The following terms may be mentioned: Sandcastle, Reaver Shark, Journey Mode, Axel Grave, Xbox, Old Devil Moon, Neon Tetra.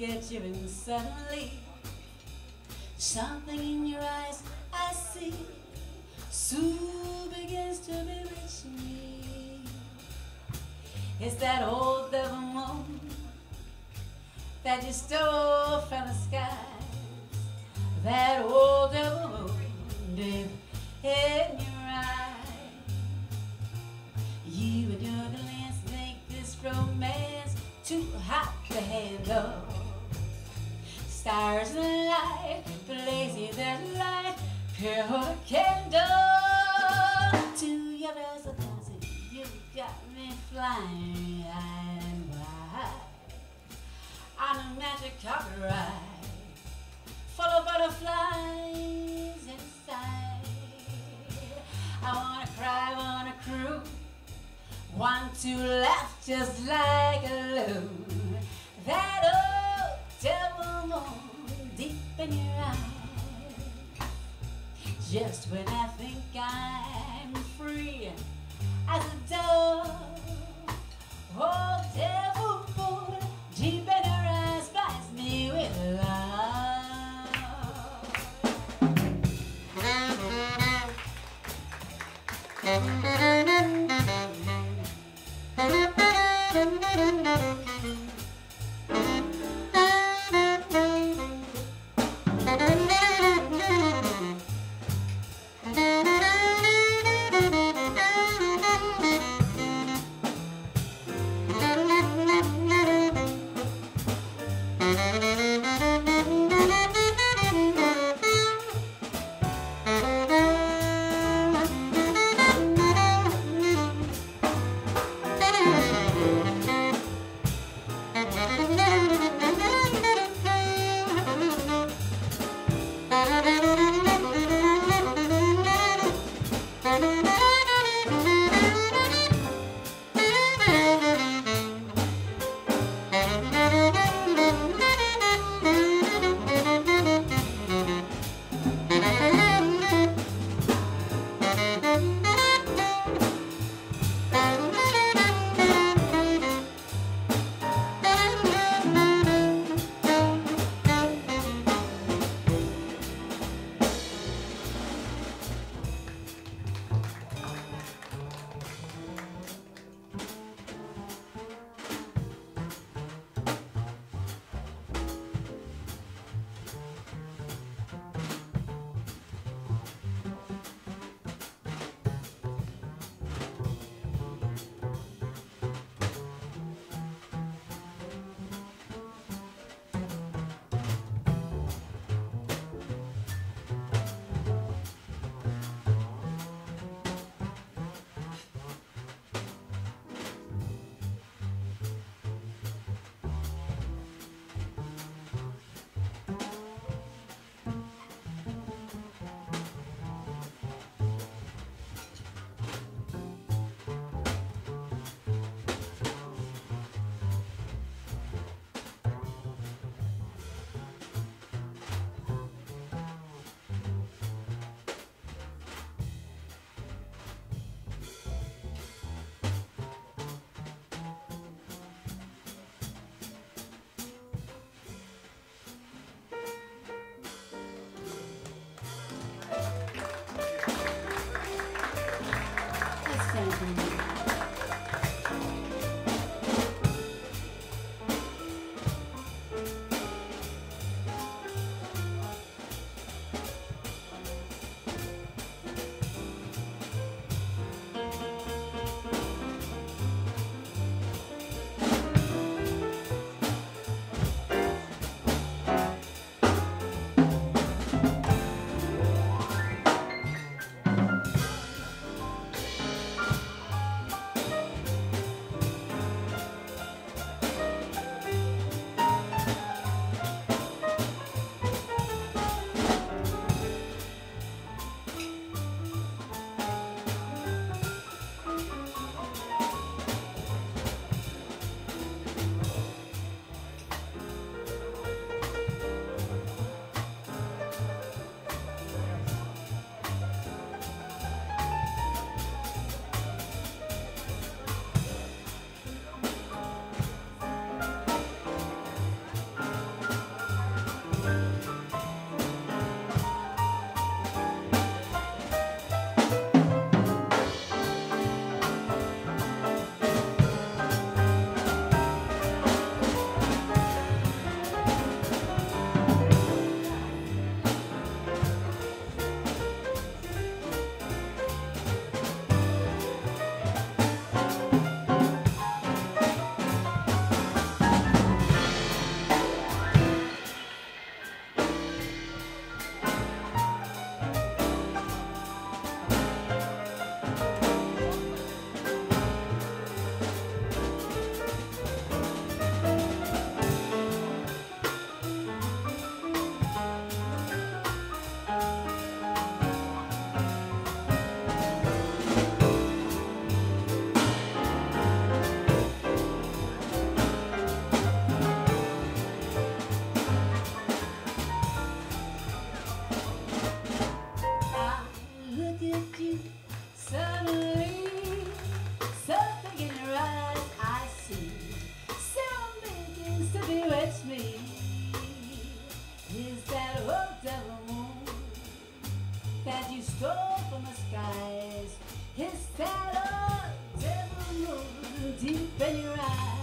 look at you and suddenly something in your eyes I see. Soon begins to bewitch me. It's that old devil moon that you stole from the skies. That old devil moon, David, in your eyes. You and your glance make this romance too hot to handle. Stars and light, blazing that light, pure candle. To your bells and dancing, you got me flying wide on a magic carpet ride, full of butterflies inside. I wanna cry, wanna crew, want to laugh just like a loon. That old devil moon deep in your eyes. Just when I think I'm free as a dove, old devil moon deep in your eyes binds me with love. is that old devil moon that you stole from the skies? It's that old devil moon deep in your eyes.